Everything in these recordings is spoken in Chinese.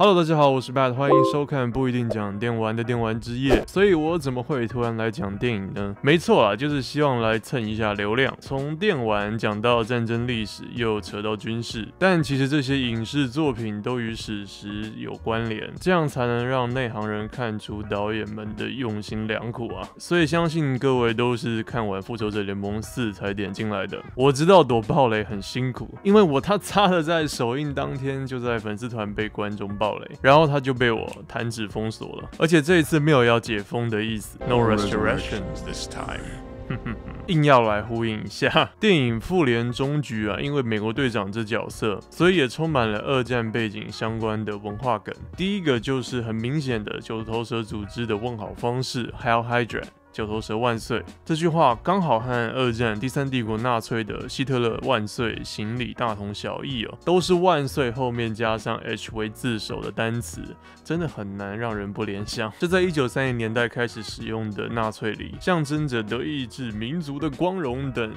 Hello， 大家好，我是 Bad， 欢迎收看不一定讲电玩的电玩之夜。所以我怎么会突然来讲电影呢？没错啊，就是希望来蹭一下流量。从电玩讲到战争历史，又扯到军事，但其实这些影视作品都与史实有关联，这样才能让内行人看出导演们的用心良苦啊。所以相信各位都是看完《复仇者联盟4》才点进来的。我知道躲爆雷很辛苦，因为我他的在首映当天就在粉丝团被观众爆。 然后他就被我弹指封锁了，而且这一次没有要解封的意思 ，No restoration this time。 硬要来呼应一下电影《复联终局》啊，因为美国队长这角色，所以也充满了二战背景相关的文化梗。第一个就是很明显的九头蛇组织的问好方式 ，Hell Hydra。 九头蛇万岁！这句话刚好和二战第三帝国纳粹的希特勒万岁行礼大同小异哦，都是万岁后面加上 H 为字首的单词，真的很难让人不联想。这在1930年代开始使用的纳粹里，象征着德意志民族的光荣等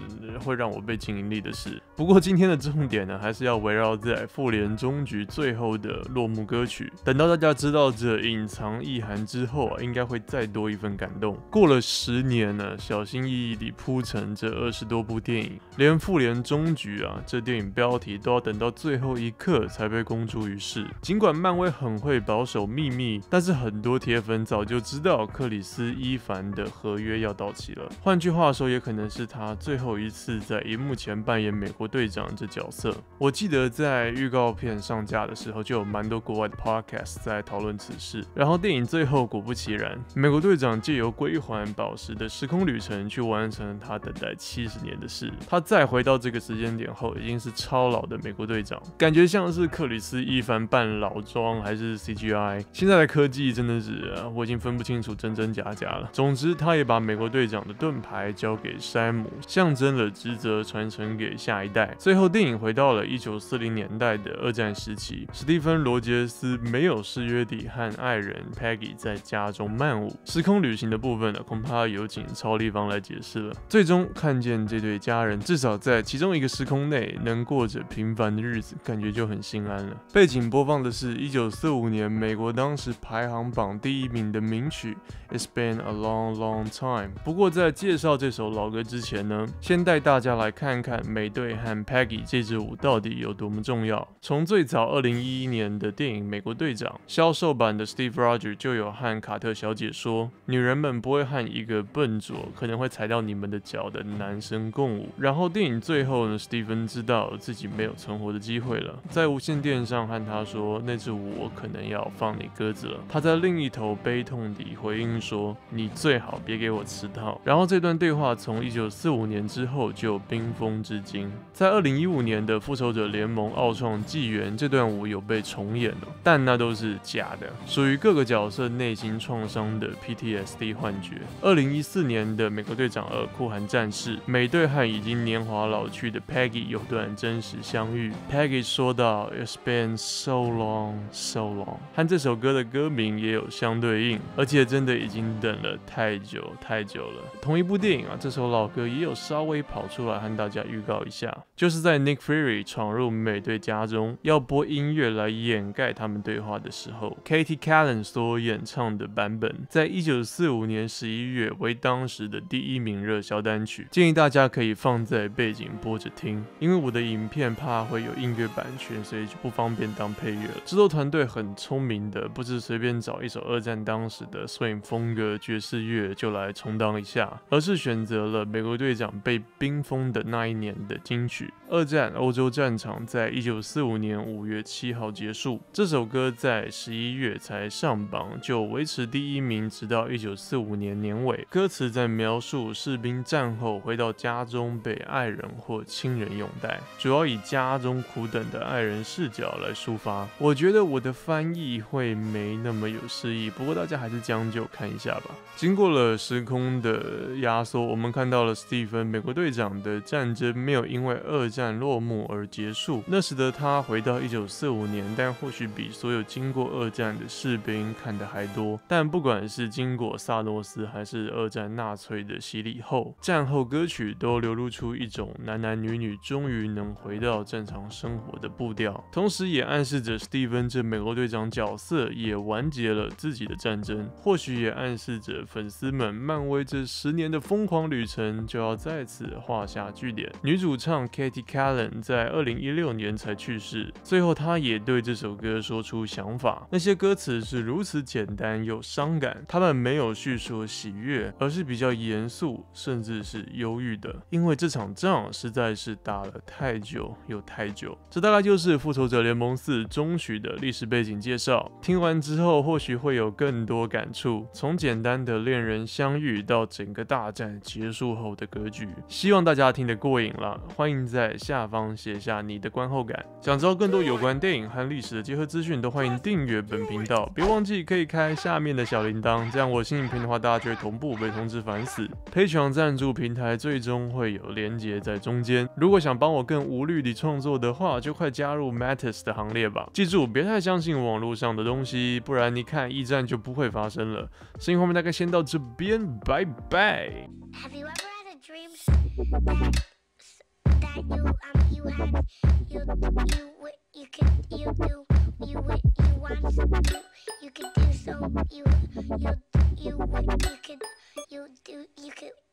会让我被情引力的事。不过今天的重点呢，还是要围绕在复联终局最后的落幕歌曲。等到大家知道这隐藏意涵之后啊，应该会再多一份感动。过了 10年了，小心翼翼地铺陈这20多部电影，连《复联终局》啊，这电影标题都要等到最后一刻才被公诸于世。尽管漫威很会保守秘密，但是很多铁粉早就知道克里斯·伊凡的合约要到期了。换句话说，也可能是他最后一次在荧幕前扮演美国队长这角色。我记得在预告片上架的时候，就有蛮多国外的 podcast 在讨论此事。然后电影最后果不其然，美国队长借由归还 宝石的时空旅程，去完成他等待70年的事。他再回到这个时间点后，已经是超老的美国队长，感觉像是克里斯伊凡扮老装还是 CGI。现在的科技真的是，我已经分不清楚真真假假了。总之，他也把美国队长的盾牌交给山姆，象征了职责传承给下一代。最后，电影回到了1940年代的二战时期，史蒂芬·罗杰斯没有誓约地和爱人 Peggy 在家中漫舞。时空旅行的部分呢，恐怕 他有请超立方来解释了。最终看见这对家人，至少在其中一个时空内能过着平凡的日子，感觉就很心安了。背景播放的是1945年美国当时排行榜第1名的名曲《It's Been a Long, Long Time》。不过在介绍这首老歌之前呢，先带大家来看看美队和 Peggy 这支舞到底有多么重要。从最早2011年的电影《美国队长》销售版的 Steve Rogers 就有和卡特小姐说：“女人们不会和 一个笨拙可能会踩到你们的脚的男生共舞。”然后电影最后呢， Steven 知道自己没有存活的机会了，在无线电上和他说：“那支舞我可能要放你鸽子了。”他在另一头悲痛地回应说：“你最好别给我迟到。”然后这段对话从1945年之后就冰封至今。在2015年的《复仇者联盟：奥创纪元》这段舞有被重演了，但那都是假的，属于各个角色内心创伤的 PTSD 幻觉。 2014年的美国队长2酷寒战士，美队和已经年华老去的 Peggy 有段真实相遇。Peggy 说到 "It's been so long, so long"， 和这首歌的歌名也有相对应，而且真的已经等了太久太久了。同一部电影啊，这首老歌也有稍微跑出来和大家预告一下，就是在 Nick Fury 闯入美队家中，要播音乐来掩盖他们对话的时候 ，Kitty Kallen 所演唱的版本，在1945年11月为当时的第1名热销单曲，建议大家可以放在背景播着听，因为我的影片怕会有音乐版权，所以就不方便当配乐了。制作团队很聪明的，不是随便找一首二战当时的swing风格爵士乐就来充当一下，而是选择了美国队长被冰封的那一年的金曲。二战欧洲战场在1945年5月7号结束，这首歌在11月才上榜，就维持第1名，直到1945年 年尾，歌词在描述士兵战后回到家中被爱人或亲人拥戴，主要以家中苦等的爱人视角来抒发。我觉得我的翻译会没那么有诗意，不过大家还是将就看一下吧。经过了时空的压缩，我们看到了Steven美国队长的战争没有因为二战落幕而结束。那时的他回到1945年，但或许比所有经过二战的士兵看得还多。但不管是经过萨诺斯 还是是二战纳粹的洗礼后，战后歌曲都流露出一种男男女女终于能回到正常生活的步调，同时也暗示着 Steven 这美国队长角色也完结了自己的战争，或许也暗示着粉丝们漫威这10年的疯狂旅程就要在此画下句点。女主唱 Kitty Kallen 在2016年才去世，最后她也对这首歌说出想法，那些歌词是如此简单又伤感，他们没有叙说喜悦，而是比较严肃，甚至是忧郁的，因为这场仗实在是打了太久又太久。这大概就是《复仇者联盟4》中曲的历史背景介绍，听完之后或许会有更多感触，从简单的恋人相遇到整个大战结束后的格局，希望大家听得过瘾啦。欢迎在下方写下你的观后感，想知道更多有关电影和历史的结合资讯，都欢迎订阅本频道，别忘记可以开下面的小铃铛，这样我新影片的话，大家就会同步被通知烦死。Patreon 赞助平台最终会有连结在中间，如果想帮我更无虑地创作的话，就快加入 Mattis 的行列吧。记住，别太相信网络上的东西，不然你看一战就不会发生了。新闻后面大概先到这边，拜拜。Have you ever had a dream that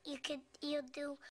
you could do?